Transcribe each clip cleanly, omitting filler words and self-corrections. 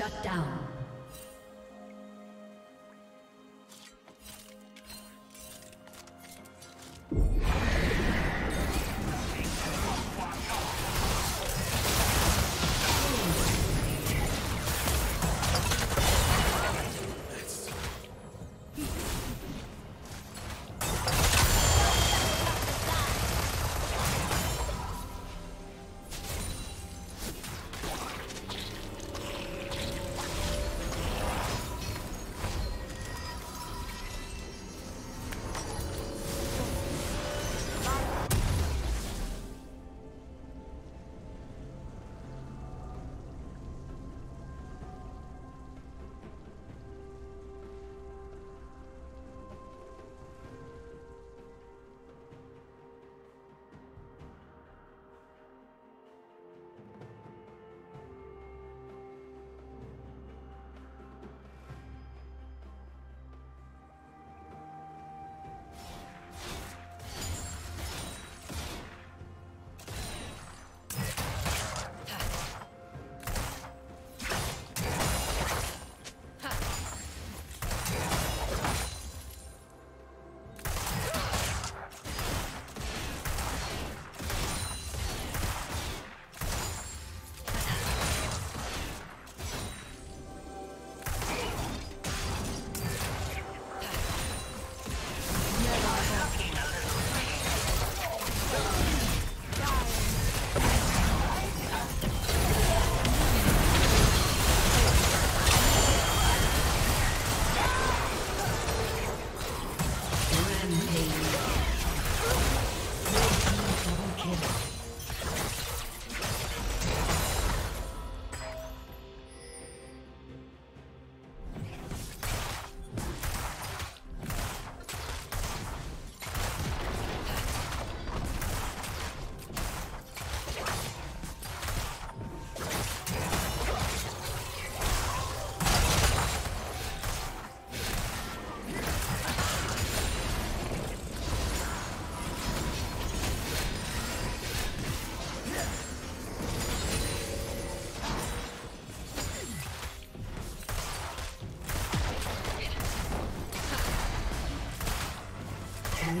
Shut down. Your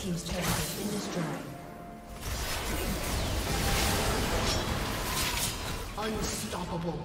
Team's turret has been destroyed. Unstoppable.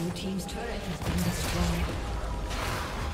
Your team's turret has been destroyed.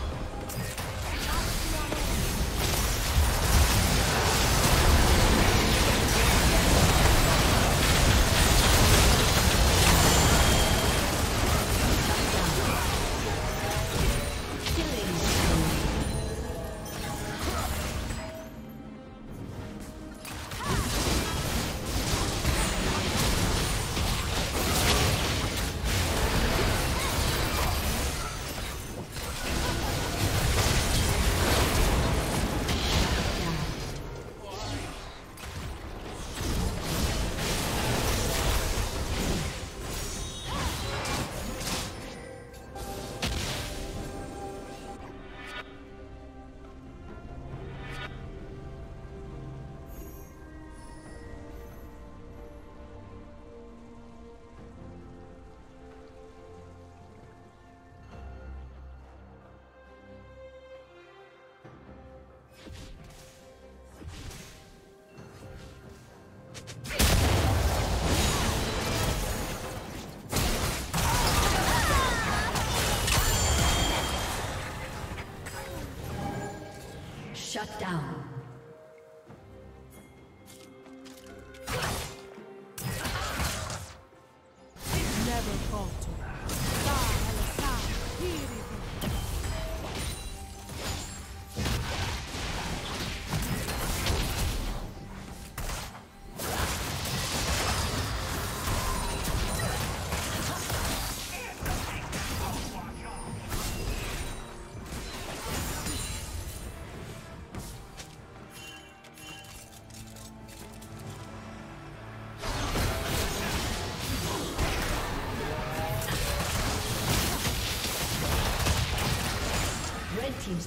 Shut down. Team's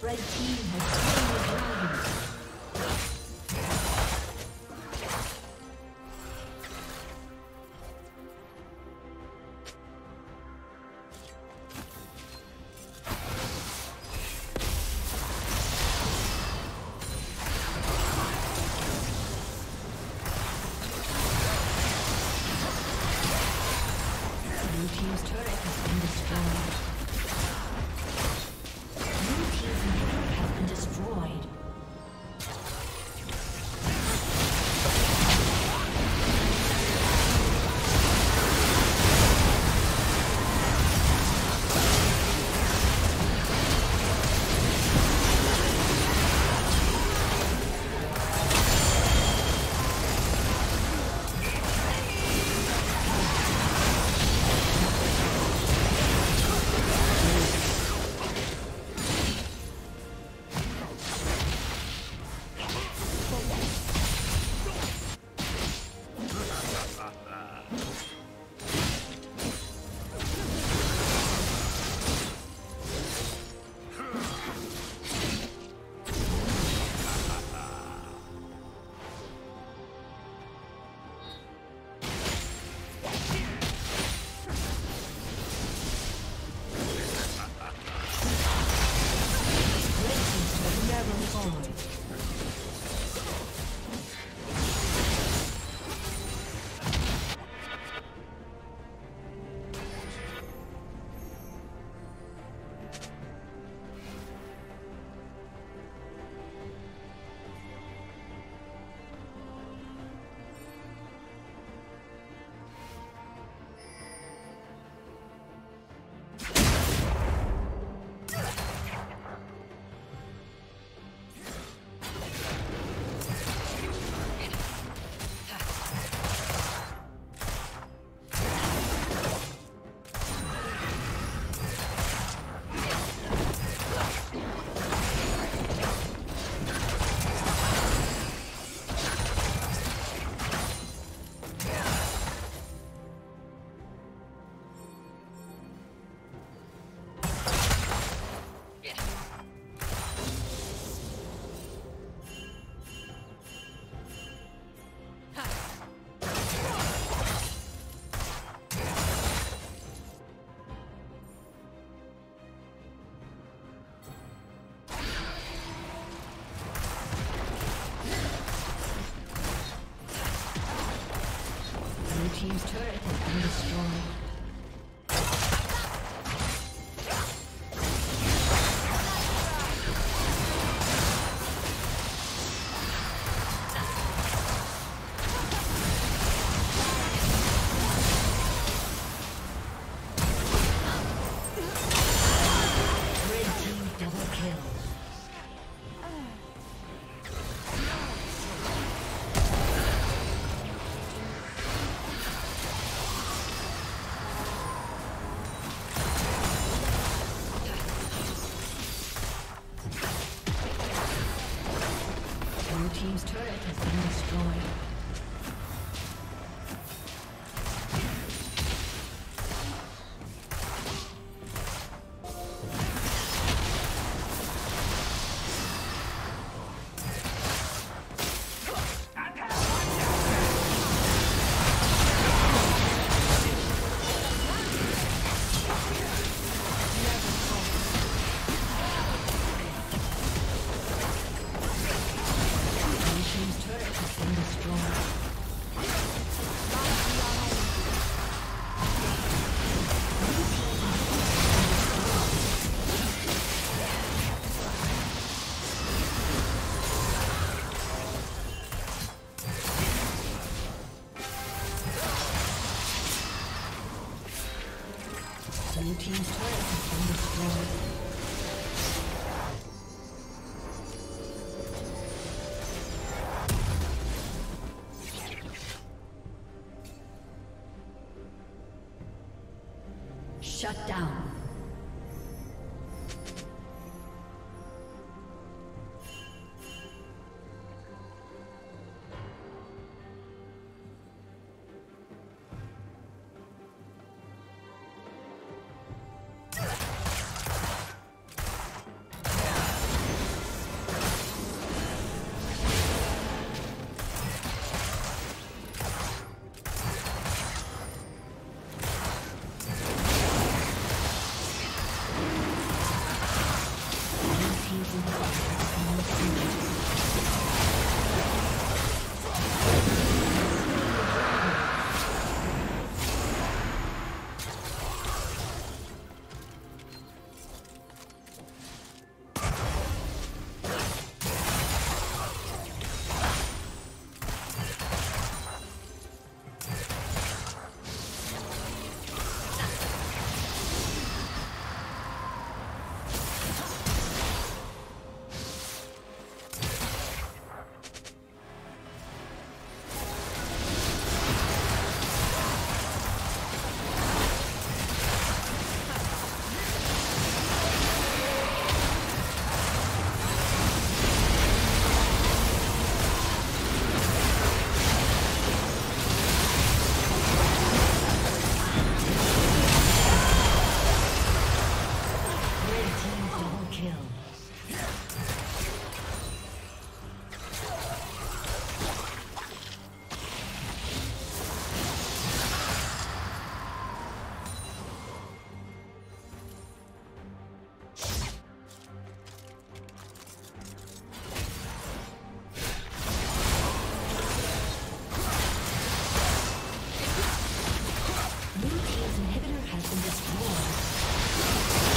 Red team has destroyed. team's turret has been destroyed. Team's turret has been destroyed. Blue team's turret has been destroyed.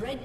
Red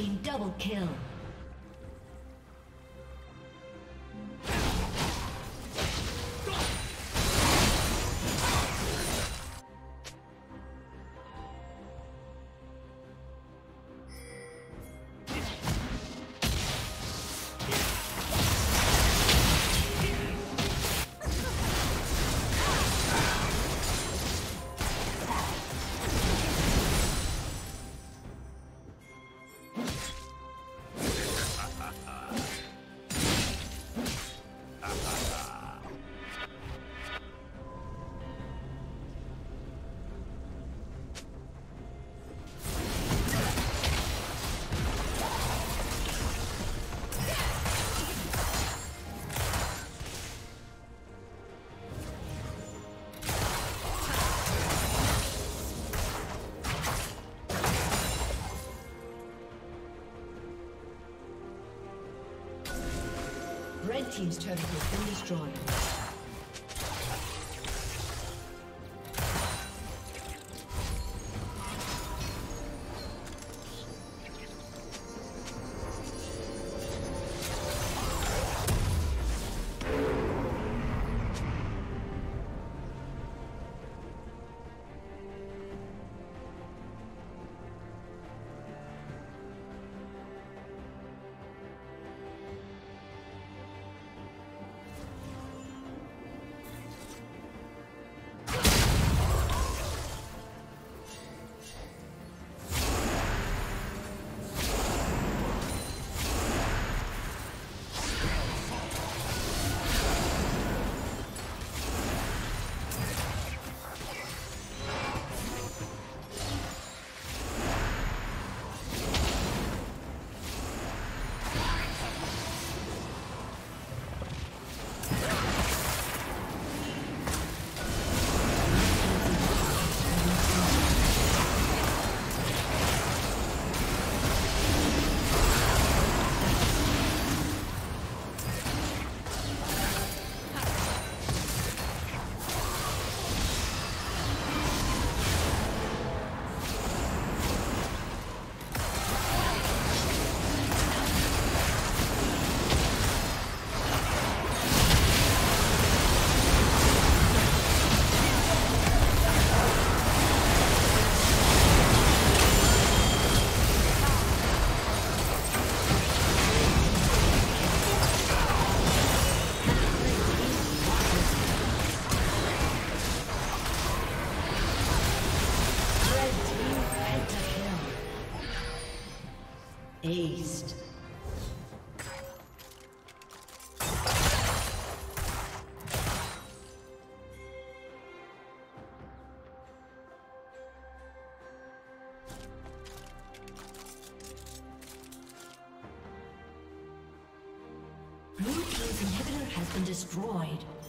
team double kill. Red team's turret has been destroyed. Aced. Blue team's inhibitor has been destroyed.